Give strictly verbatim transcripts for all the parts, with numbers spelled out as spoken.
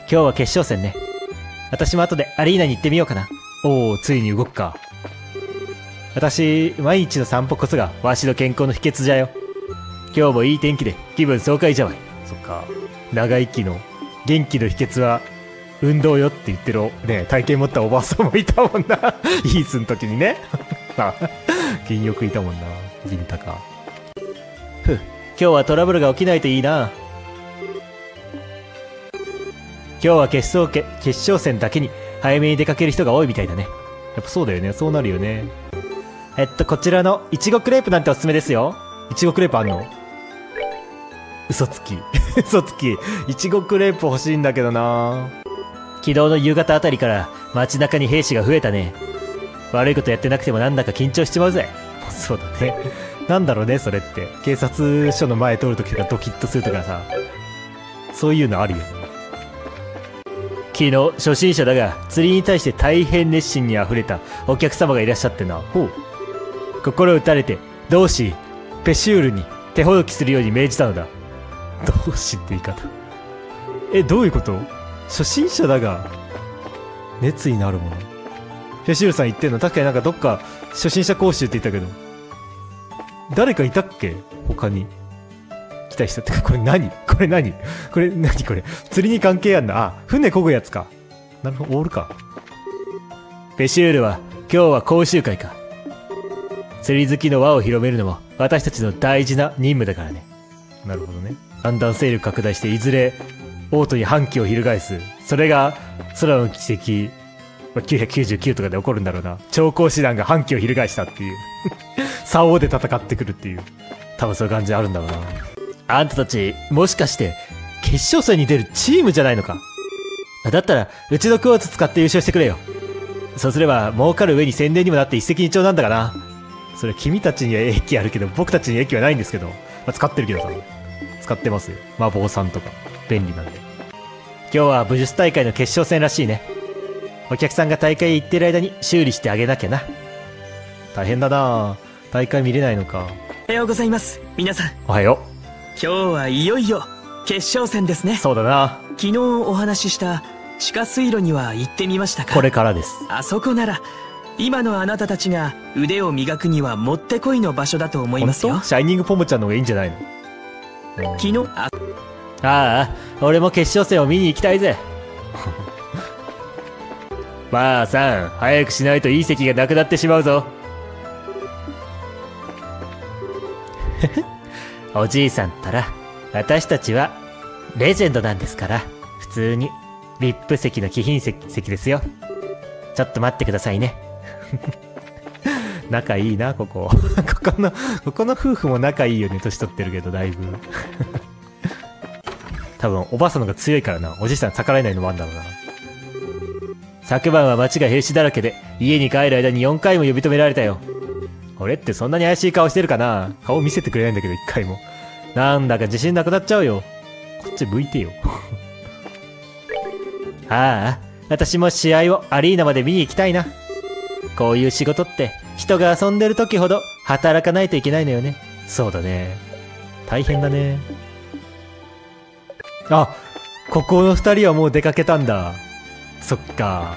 今日は決勝戦ね。私も後でアリーナに行ってみようかな。おー、ついに動くか。私、毎日の散歩こそがわしの健康の秘訣じゃよ。今日もいい天気で気分爽快じゃわい。そっか。長生きの元気の秘訣は運動よって言ってるね、体験持ったおばあさんもいたもんな。イースの時にね。あ、金欲いたもんな。ジンタか。ふう、今日はトラブルが起きないといいな。今日は決勝け、決勝戦だけに早めに出かける人が多いみたいだね。やっぱそうだよね。そうなるよね。えっと、こちらのいちごクレープなんておすすめですよ。いちごクレープあんの？嘘つき。嘘つき。いちごクレープ欲しいんだけどな。昨日の夕方あたりから街中に兵士が増えたね。悪いことやってなくてもなんだか緊張しちまうぜ。そうだね。なんだろうね、それって。警察署の前通るときとかドキッとするとかさ。そういうのあるよね。昨日、初心者だが釣りに対して大変熱心に溢れたお客様がいらっしゃってな。ほう。心打たれて、同志、ペシュールに手ほどきするように命じたのだ。同志って言い方。え、どういうこと？初心者だが、熱意のあるもの。ペシュールさん言ってんの？確かになんかどっか初心者講習って言ったけど。誰かいたっけ？他に。来た人ってか、これ何これ何これ何これ。釣りに関係やんな。あ、船漕ぐやつか。なるほど、オールか。ペシュールは、今日は講習会か。釣り好きの輪を広めるのも、私たちの大事な任務だからね。なるほどね。だんだん勢力拡大して、いずれ、オートに反旗を翻す。それが、空の奇跡、きゅうきゅうきゅうとかで起こるんだろうな。超高師団が反旗を翻したっていう。竿で戦ってくるっていう。多分そういう感じあるんだろうな。あんたたち、もしかして、決勝戦に出るチームじゃないのか？だったら、うちのクォーツ使って優勝してくれよ。そうすれば、儲かる上に宣伝にもなって一石二鳥なんだがな。それ、君たちには益あるけど、僕たちに益はないんですけど。まあ、使ってるけどさ。使ってますよ。まあ、坊さんとか。便利なんで。今日は武術大会の決勝戦らしいね。お客さんが大会へ行ってる間に修理してあげなきゃな。大変だな。大会見れないのか。おはようございます。皆さん。おはよう。今日はいよいよ決勝戦ですね。そうだな。昨日お話しした地下水路には行ってみましたか？これからです。あそこなら、今のあなたたちが腕を磨くにはもってこいの場所だと思いますよ。シャイニングポムちゃんの方がいいんじゃないの？昨日、ああ、俺も決勝戦を見に行きたいぜ。ばあさん、早くしないといい席がなくなってしまうぞ。おじいさんったら、私たちはレジェンドなんですから、普通に ブイアイピー 席の貴賓 席, 席ですよ。ちょっと待ってくださいね。仲いいな、ここ。ここの、ここの夫婦も仲いいよね、年取ってるけど、だいぶ。多分、おばあさんの方が強いからな、おじいさん逆らえないのもあんだろうな。昨晩は街が兵士だらけで、家に帰る間によんかいも呼び止められたよ。俺ってそんなに怪しい顔してるかな？顔見せてくれないんだけど、いっかいも。なんだか自信なくなっちゃうよ。こっち向いてよ。ああ、私も試合をアリーナまで見に行きたいな。こういう仕事って、人が遊んでる時ほど働かないといけないのよね。そうだね。大変だね。あ、ここのふたりはもう出かけたんだ。そっか。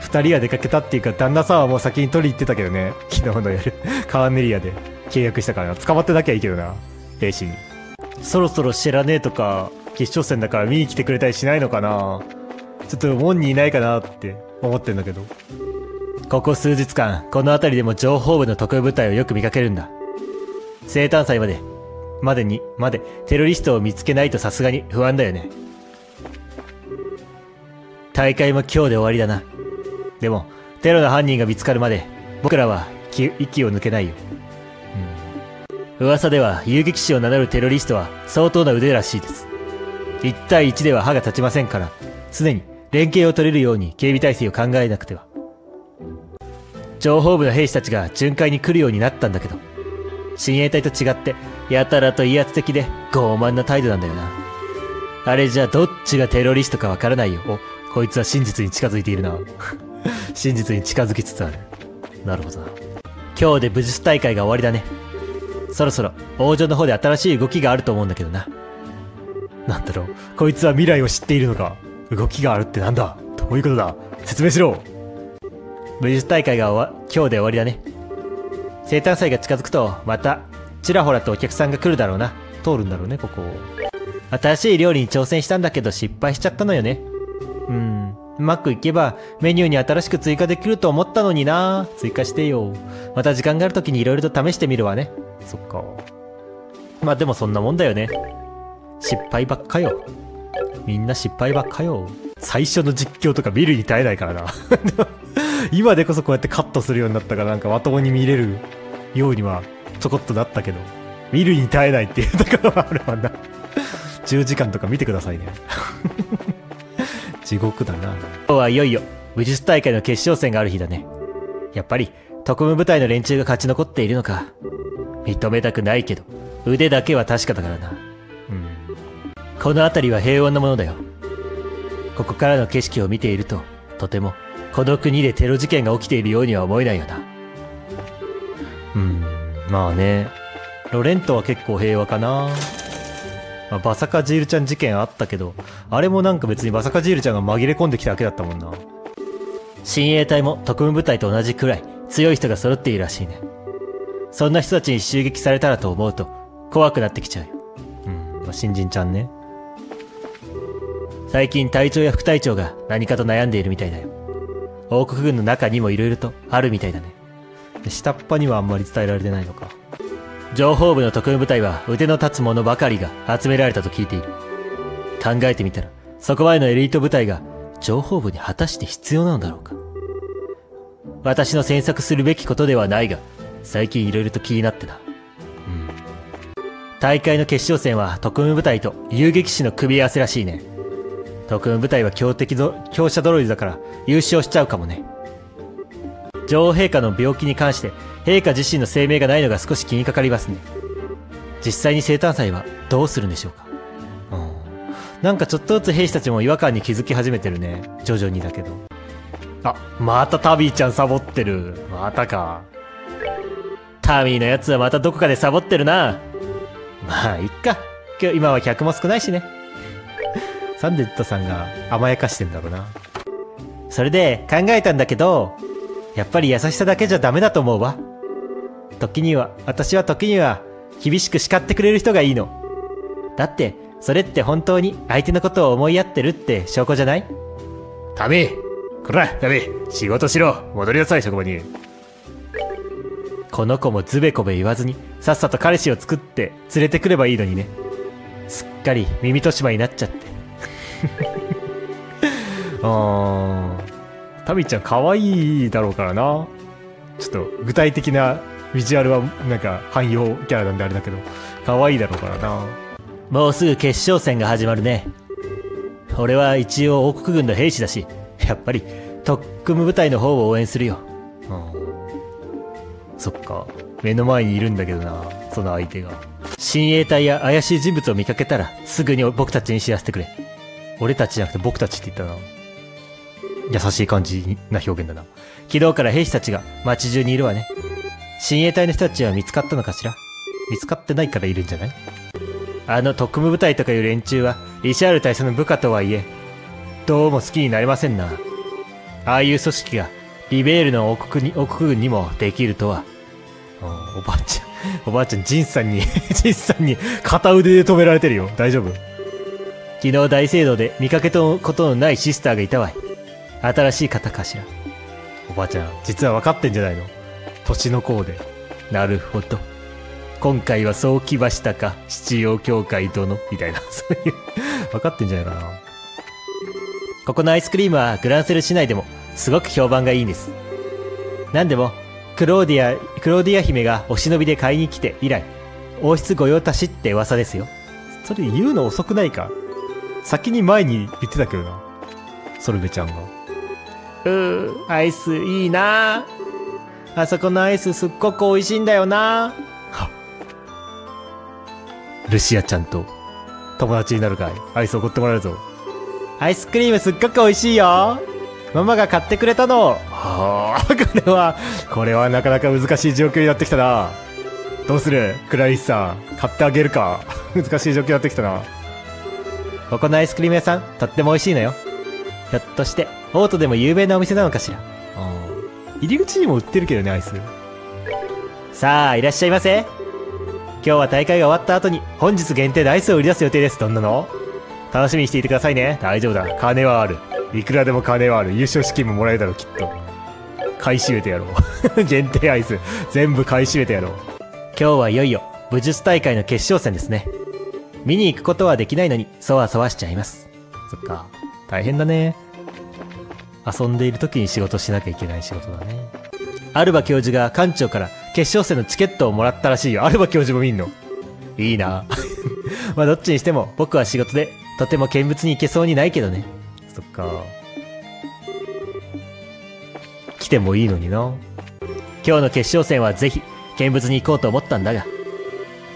二人は出かけたっていうか、旦那さんはもう先に取り行ってたけどね。昨日の夜、カーネリアで契約したからな。捕まってなきゃいいけどな。兵士に。そろそろ知らねえとか、決勝戦だから見に来てくれたりしないのかな。ちょっと門にいないかなって思ってんだけど。ここ数日間、この辺りでも情報部の特部隊をよく見かけるんだ。生誕祭まで、までに、まで、テロリストを見つけないとさすがに不安だよね。大会も今日で終わりだな。でも、テロの犯人が見つかるまで、僕らは息を抜けないよ。うん、噂では、遊撃士を名乗るテロリストは相当な腕らしいです。いち対いちでは歯が立ちませんから、常に連携を取れるように警備体制を考えなくては。情報部の兵士たちが巡回に来るようになったんだけど、親衛隊と違って、やたらと威圧的で傲慢な態度なんだよな。あれじゃどっちがテロリストかわからないよ。お、こいつは真実に近づいているな。真実に近づきつつある。なるほどな。今日で武術大会が終わりだね。そろそろ王女の方で新しい動きがあると思うんだけどな。なんだろう、こいつは未来を知っているのか。動きがあるってなんだ、どういうことだ、説明しろ。武術大会が終わ今日で終わりだね。生誕祭が近づくとまたちらほらとお客さんが来るだろうな。通るんだろうね、ここ。新しい料理に挑戦したんだけど失敗しちゃったのよね。うん、うまくいけばメニューに新しく追加できると思ったのにな。追加してよ。また時間がある時にいろいろと試してみるわね。そっか。まあでもそんなもんだよね。失敗ばっかよ。みんな失敗ばっかよ。最初の実況とか見るに耐えないからな。今でこそこうやってカットするようになったから、なんかまともに見れるようにはちょこっとなったけど、見るに耐えないっていうところはあるわな。じゅうじかんとか見てくださいね。地獄だな。今日はいよいよ武術大会の決勝戦がある日だね。やっぱり特務部隊の連中が勝ち残っているのか。認めたくないけど腕だけは確かだからな。うん。この辺りは平穏なものだよ。ここからの景色を見ていると、とてもこの国でテロ事件が起きているようには思えないよな。うん、まあね。ロレントは結構平和かな。まあ、バサカジールちゃん事件あったけど、あれもなんか別にバサカジールちゃんが紛れ込んできただけだったもんな。親衛隊も特務部隊と同じくらい強い人が揃っているらしいね。そんな人たちに襲撃されたらと思うと怖くなってきちゃうよ。うん、まあ、新人ちゃんね。最近隊長や副隊長が何かと悩んでいるみたいだよ。王国軍の中にも色々とあるみたいだね。下っ端にはあんまり伝えられてないのか。情報部の特務部隊は腕の立つ者ばかりが集められたと聞いている。考えてみたら、そこまでのエリート部隊が情報部に果たして必要なのだろうか。私の詮索するべきことではないが、最近色々と気になってな。うん。大会の決勝戦は特務部隊と遊撃士の組み合わせらしいね。特務部隊は強敵ぞ、強者揃いだから優勝しちゃうかもね。女王陛下の病気に関して、陛下自身の声明がないのが少し気にかかりますね。実際に生誕祭はどうするんでしょうか。うん。なんかちょっとずつ兵士たちも違和感に気づき始めてるね。徐々にだけど。あ、またタビーちゃんサボってる。またか。タミーのやつはまたどこかでサボってるな。まあ、いっか。今日、今は客も少ないしね。サンデッドさんが甘やかしてんだろうな。それで考えたんだけど、やっぱり優しさだけじゃダメだと思うわ。時には、私は時には、厳しく叱ってくれる人がいいの。だって、それって本当に相手のことを思いやってるって証拠じゃない？タミー、こら、タミー、仕事しろ、戻りなさい、職場に。この子もずべこべ言わずに、さっさと彼氏を作って連れてくればいいのにね。すっかり耳としまになっちゃって。うーん。タミちゃん可愛いだろうからな。ちょっと具体的なビジュアルはなんか汎用キャラなんであれだけど、可愛いだろうからな。もうすぐ決勝戦が始まるね。俺は一応王国軍の兵士だし、やっぱり特務部隊の方を応援するよ。うん。そっか。目の前にいるんだけどな、その相手が。親衛隊や怪しい人物を見かけたらすぐに僕たちに知らせてくれ。俺たちじゃなくて僕たちって言ったな。優しい感じな表現だな。昨日から兵士たちが街中にいるわね。親衛隊の人たちは見つかったのかしら？見つかってないからいるんじゃない？あの特務部隊とかいう連中は、リシャール大佐の部下とはいえ、どうも好きになれませんな。ああいう組織が、リベールの王国に、王国軍にもできるとは。おばあちゃん、おばあちゃん、ジンさんに、ジンさんに片腕で止められてるよ。大丈夫？昨日大聖堂で見かけたことのないシスターがいたわい。新しい方かしら。おばあちゃん、実は分かってんじゃないの？年の功で。なるほど。今回はそうきましたか、七王教会殿。みたいな、そういう、分かってんじゃないかな。ここのアイスクリームはグランセル市内でも、すごく評判がいいんです。なんでも、クローディア、クローディア姫がお忍びで買いに来て以来、王室御用達って噂ですよ。それ言うの遅くないか？先に前に言ってたけどな。ソルベちゃんが。うー、アイスいいなあ。あそこのアイスすっごく美味しいんだよな。はっ。ルシアちゃんと友達になるかい？アイス奢ってもらえるぞ。アイスクリームすっごく美味しいよ。ママが買ってくれたの。はあ、これは、これはなかなか難しい状況になってきたな。どうする？クラリスさん、買ってあげるか。難しい状況になってきたな。ここのアイスクリーム屋さん、とっても美味しいのよ。ひょっとして、オートでも有名なお店なのかしら。うん。入り口にも売ってるけどね、アイス。さあ、いらっしゃいませ。今日は大会が終わった後に、本日限定のアイスを売り出す予定です。どんなの？楽しみにしていてくださいね。大丈夫だ。金はある。いくらでも金はある。優勝資金ももらえるだろう、きっと。買い占めてやろう。限定アイス。全部買い占めてやろう。今日はいよいよ、武術大会の決勝戦ですね。見に行くことはできないのに、そわそわしちゃいます。そっか。大変だね。遊んでいる時に仕事しなきゃいけない仕事だね。アルバ教授が館長から決勝戦のチケットをもらったらしいよ。アルバ教授も見んの。いいな。まあどっちにしても僕は仕事でとても見物に行けそうにないけどね。そっか。来てもいいのにな。今日の決勝戦はぜひ見物に行こうと思ったんだが、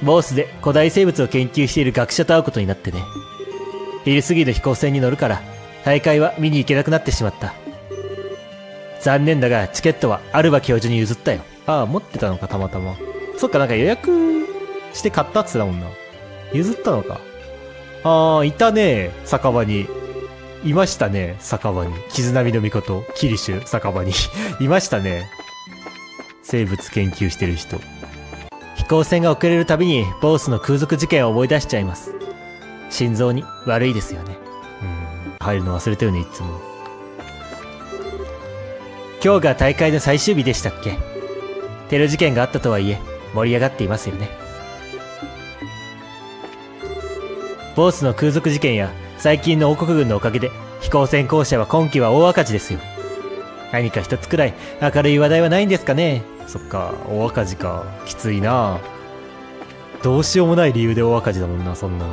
モースで古代生物を研究している学者と会うことになってね。昼過ぎの飛行船に乗るから、大会は見に行けなくなってしまった。残念だが、チケットはアルバ教授に譲ったよ。ああ、持ってたのか、たまたま。そっか、なんか予約して買ったって言ってたもんな。譲ったのか。ああ、いたね、酒場に。いましたね、酒場に。傷波の御事、キリシュ、酒場に。いましたね。生物研究してる人。飛行船が遅れるたびに、ボースの空賊事件を思い出しちゃいます。心臓に悪いですよね。うん。入るの忘れてるね、いつも。今日が大会の最終日でしたっけ？テロ事件があったとはいえ、盛り上がっていますよね。ボースの空賊事件や最近の王国軍のおかげで、飛行船公社は今期は大赤字ですよ。何か一つくらい明るい話題はないんですかね？そっか、大赤字か。きついな。どうしようもない理由で大赤字だもんな、そんな。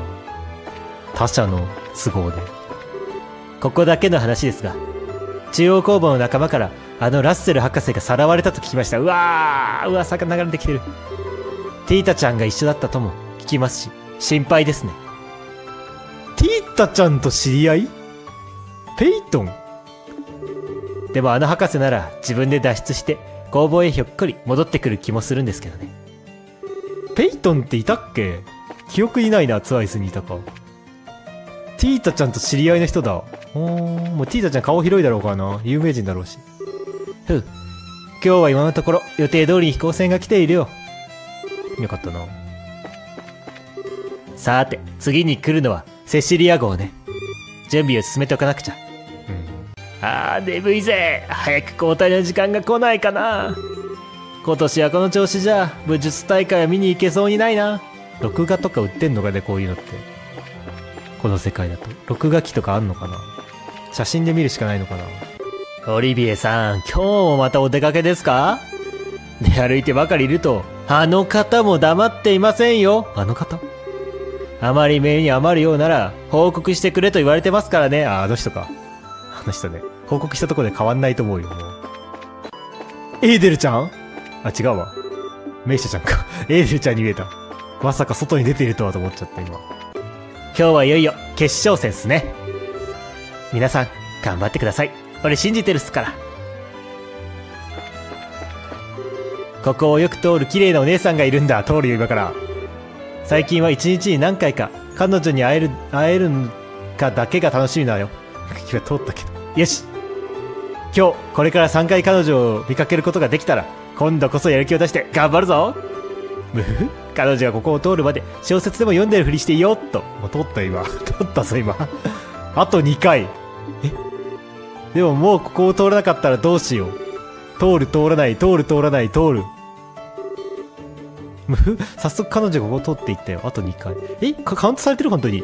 他者の都合で。ここだけの話ですが、中央工房の仲間からあのラッセル博士がさらわれたと聞きました。うわー、噂が流れてきてる。ティータちゃんが一緒だったとも聞きますし、心配ですね。ティータちゃんと知り合い？ペイトン？でもあの博士なら自分で脱出して工房へひょっこり戻ってくる気もするんですけどね。ペイトンっていたっけ？記憶にないな。ツアイスにいたか。ティータちゃんと知り合いの人だ。おー、もうティータちゃん顔広いだろうかな。有名人だろうし。ふう。今日は今のところ予定通りに飛行船が来ているよ。よかったな。さーて、次に来るのはセシリア号ね。準備を進めておかなくちゃ。うん。あー、眠いぜ。早く交代の時間が来ないかな。今年はこの調子じゃ、武術大会は見に行けそうにないな。録画とか売ってんのかね、こういうのって。この世界だと。録画機とかあんのかな？写真で見るしかないのかな？オリビエさん、今日もまたお出かけですか？で、歩いてばかりいると、あの方も黙っていませんよ。あの方？あまり目に余るようなら、報告してくれと言われてますからね。あ、あの人か。あの人ね。報告したとこで変わんないと思うよ、もう。エーデルちゃん？あ、違うわ。メイシャちゃんか。エーデルちゃんに見えた。まさか外に出ているとはと思っちゃった、今。今日はいよいよ決勝戦っすね。皆さん、頑張ってください。俺信じてるっすから。ここをよく通る綺麗なお姉さんがいるんだ。通るよ、今から。最近は一日に何回か彼女に会える、会えるんかだけが楽しみなよ。今通ったけど。よし。今日、これからさんかい彼女を見かけることができたら、今度こそやる気を出して頑張るぞ。むふ彼女がここを通るまで小説でも読んでるふりしていいよっと。もう通った今。通ったぞ今。あとにかい。えでももうここを通らなかったらどうしよう。通る通らない、通る通らない、通る。むふ早速彼女がここを通っていったよ。あとにかい。えカウントされてる本当に。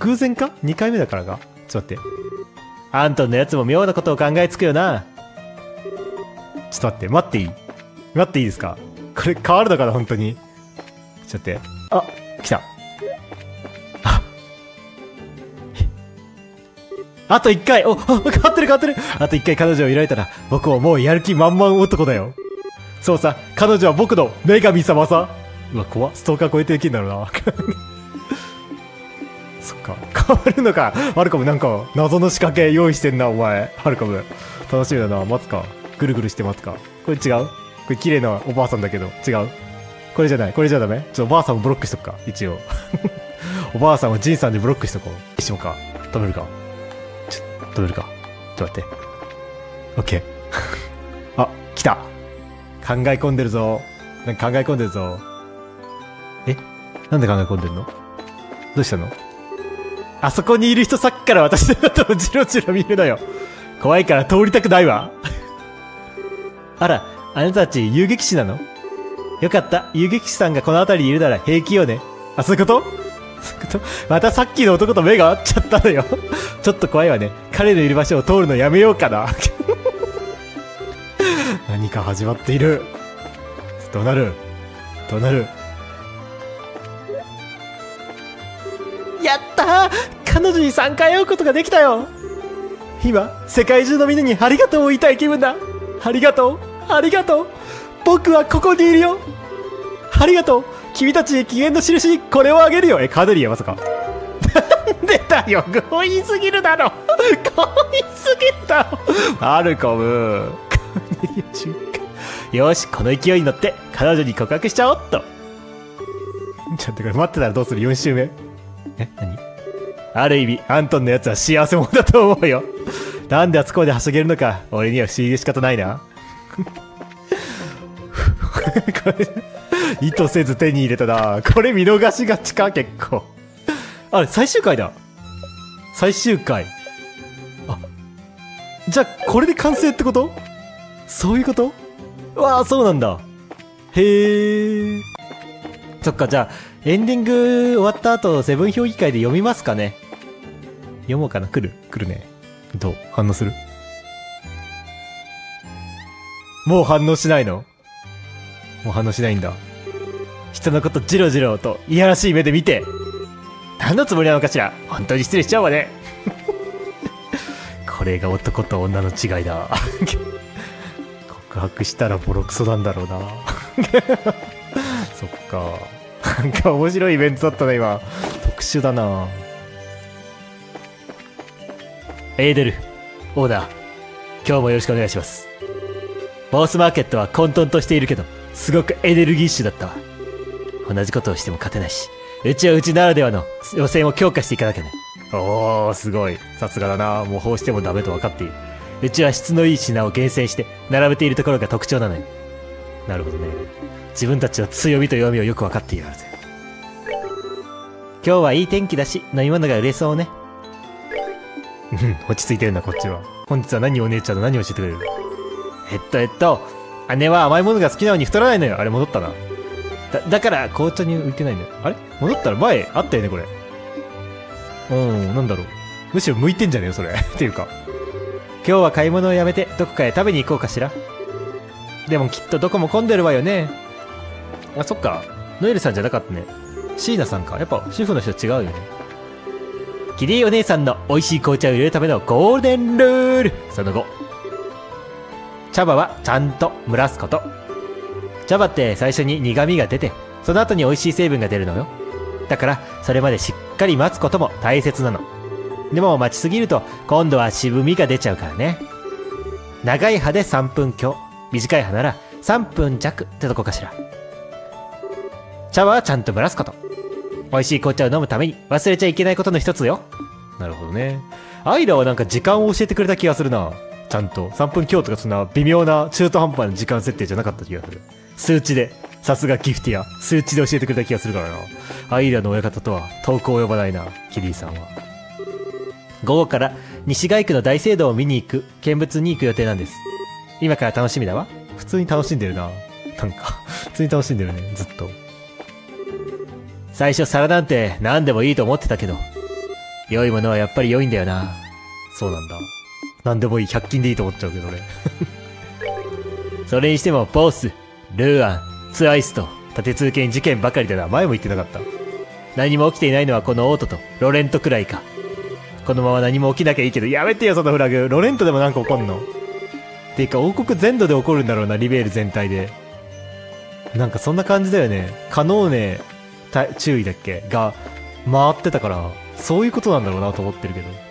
偶然か ?に 回目だからか。ちょっと待って。アントンのやつも妙なことを考えつくよな。ちょっと待って、待っていい？待っていいですか？これ変わるのかな本当に。ちょっと待って。あ、来た。ああといっかい。お、変わってる変わってる。あといっかい彼女を見られたら、僕はもうやる気満々男だよ。そうさ、彼女は僕の女神様さ。うわ、怖っ。ストーカー超えてできるんだろうな。そっか。変わるのか。ハルカムなんか、謎の仕掛け用意してんな、お前。ハルカム。楽しみだな。待つか。ぐるぐるして待つか。これ違う？これ綺麗なおばあさんだけど、違う？これじゃない。これじゃダメ。ちょっとおばあさんをブロックしとくか。一応。おばあさんをジンさんでブロックしとこう。一緒か。止めるか。ちょっ飛べるか。ちょっと待って。オッケー。あ、来た。考え込んでるぞ。なんか考え込んでるぞ。え？なんで考え込んでるの？どうしたの？あそこにいる人さっきから私のことをじろじろ見るのよ。怖いから通りたくないわ。あら、あなたたち遊撃士なの？よかった。遊撃士さんがこの辺りにいるなら平気よね。あ、そういうこと？そういうこと？またさっきの男と目が合っちゃったのよ。ちょっと怖いわね。彼のいる場所を通るのやめようかな。何か始まっている。どうなる？どうなる？やったー！彼女に参加を得ることができたよ。今、世界中のみんなにありがとうを言いたい気分だ。ありがとう、ありがとう。僕はここにいるよ。ありがとう。君たちに機嫌の印にこれをあげるよ。え、カデリアまさか。なんでだよ。強引すぎるだろ。強引すぎるだろ。マルコム。カデリア瞬間。よし、この勢いに乗って彼女に告白しちゃおっと。ちょっとこれ待ってたらどうする ?よん 周目。え、何？ある意味、アントンのやつは幸せ者だと思うよ。なんであそこまではしゃげるのか。俺には不思議で仕方ないな。これ意図せず手に入れたな。これ見逃しがちか結構。あれ最終回だ。最終回。あ、じゃあこれで完成ってこと？そういうこと？わあ、そうなんだ。へえ。そっか、じゃあエンディング終わった後セブン評議会で読みますかね。読もうかな。来る来るね。どう反応する？もう反応しないの？もう反応しないんだ。人のことジロジロといやらしい目で見て。何のつもりなのかしら。本当に失礼しちゃうわね。これが男と女の違いだ。告白したらボロクソなんだろうな。そっか。なんか面白いイベントだったな今。特殊だな。エーデル、オーナー、今日もよろしくお願いします。ボースマーケットは混沌としているけど、すごくエネルギッシュだったわ。同じことをしても勝てないし、うちはうちならではの予選を強化していかなきゃね。おー、すごい。さすがだな。模倣してもダメと分かっている。うちは質のいい品を厳選して、並べているところが特徴なのよ。なるほどね。自分たちの強みと弱みをよく分かっているはず。今日はいい天気だし、飲み物が売れそうね。うん、落ち着いてるな、こっちは。本日は何お姉ちゃんの何を教えてくれる？えっと、えっと、姉は甘いものが好きなのに太らないのよ。あれ、戻ったな。だ、だから、紅茶に浮いてないのよ。あれ戻ったら前、あったよね、これ。うん、なんだろう。むしろ向いてんじゃねえよ、それ。っていうか。今日は買い物をやめて、どこかへ食べに行こうかしら。でも、きっとどこも混んでるわよね。あ、そっか。ノエルさんじゃなかったね。シーナさんか。やっぱ、主婦の人違うよね。キリーお姉さんの美味しい紅茶を入れるためのゴールデンルール。その後。茶葉はちゃんと蒸らすこと。茶葉って最初に苦味が出て、その後に美味しい成分が出るのよ。だから、それまでしっかり待つことも大切なの。でも待ちすぎると、今度は渋みが出ちゃうからね。長い葉でさんぷん強、短い葉ならさんぷん弱ってとこかしら。茶葉はちゃんと蒸らすこと。美味しい紅茶を飲むために忘れちゃいけないことの一つよ。なるほどね。アイラはなんか時間を教えてくれた気がするな。ちゃんとさんぷん強とかそんな微妙な中途半端な時間設定じゃなかった気がする。数値で、さすがギフティア、数値で教えてくれた気がするからな。アイラの親方とは遠く及ばないな、キリーさんは。午後から西街区の大聖堂を見に行く、見物に行く予定なんです。今から楽しみだわ。普通に楽しんでるな。なんか、普通に楽しんでるね、ずっと。最初皿なんて何でもいいと思ってたけど、良いものはやっぱり良いんだよな。そうなんだ。なんでもいい。ひゃく均でいいと思っちゃうけどね。それにしても、ボース、ルーアン、ツアイスと、立て続けに事件ばかりだな。前も言ってなかった。何も起きていないのはこのオートと、ロレントくらいか。このまま何も起きなきゃいいけど、やめてよ、そのフラグ。ロレントでもなんか起こんの。ていうか、王国全土で起こるんだろうな、リベール全体で。なんかそんな感じだよね。カノーネ、注意だっけが、回ってたから、そういうことなんだろうなと思ってるけど。